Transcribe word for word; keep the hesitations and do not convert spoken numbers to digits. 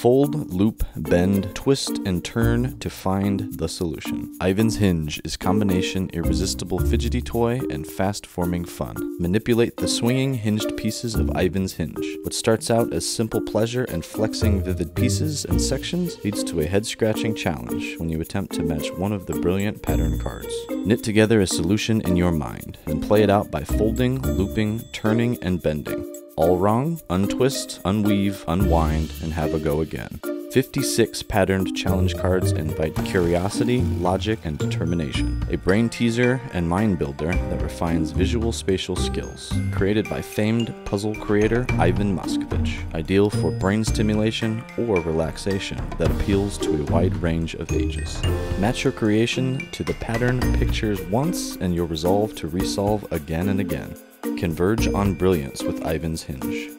Fold, loop, bend, twist, and turn to find the solution. Ivan's Hinge is combination irresistible fidgety toy and fast-forming fun. Manipulate the swinging, hinged pieces of Ivan's Hinge. What starts out as simple pleasure and flexing vivid pieces and sections leads to a head-scratching challenge when you attempt to match one of the brilliant pattern cards. Knit together a solution in your mind, and play it out by folding, looping, turning, and bending. All wrong? Untwist, unweave, unwind, and have a go again. fifty-six patterned challenge cards invite curiosity, logic, and determination. A brain teaser and mind builder that refines visual spatial skills. Created by famed puzzle creator Ivan Moscovich. Ideal for brain stimulation or relaxation that appeals to a wide range of ages. Match your creation to the pattern pictures once and your resolve to resolve again and again. Converge on brilliance with Ivan's Hinge.